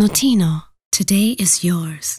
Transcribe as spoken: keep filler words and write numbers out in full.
Notino, today is yours.